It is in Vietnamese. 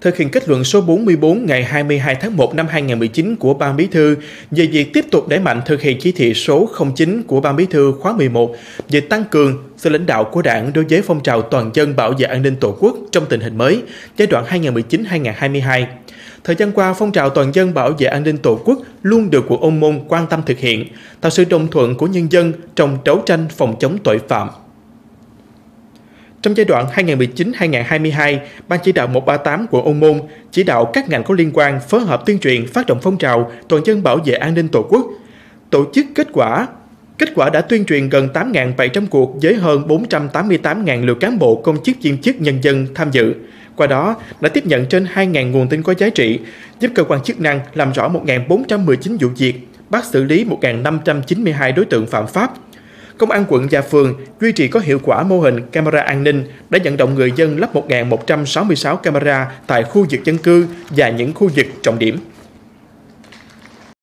Thực hiện kết luận số 44 ngày 22 tháng 1 năm 2019 của Ban Bí thư về việc tiếp tục đẩy mạnh thực hiện chỉ thị số 09 của Ban Bí thư khóa 11 về tăng cường sự lãnh đạo của Đảng đối với phong trào toàn dân bảo vệ an ninh Tổ quốc trong tình hình mới, giai đoạn 2019-2022. Thời gian qua, phong trào toàn dân bảo vệ an ninh Tổ quốc luôn được quận Ô Môn quan tâm thực hiện, tạo sự đồng thuận của nhân dân trong đấu tranh phòng chống tội phạm. Trong giai đoạn 2019-2022, Ban chỉ đạo 138 quận Ô Môn chỉ đạo các ngành có liên quan phối hợp tuyên truyền phát động phong trào toàn dân bảo vệ an ninh Tổ quốc. Tổ chức kết quả đã tuyên truyền gần 8.700 cuộc với hơn 488.000 lượt cán bộ, công chức, viên chức, nhân dân tham dự. Qua đó đã tiếp nhận trên 2.000 nguồn tin có giá trị, giúp cơ quan chức năng làm rõ 1.419 vụ việc, bắt xử lý 1.592 đối tượng phạm pháp. Công an quận và phường duy trì có hiệu quả mô hình camera an ninh, đã vận động người dân lắp 1.166 camera tại khu vực dân cư và những khu vực trọng điểm.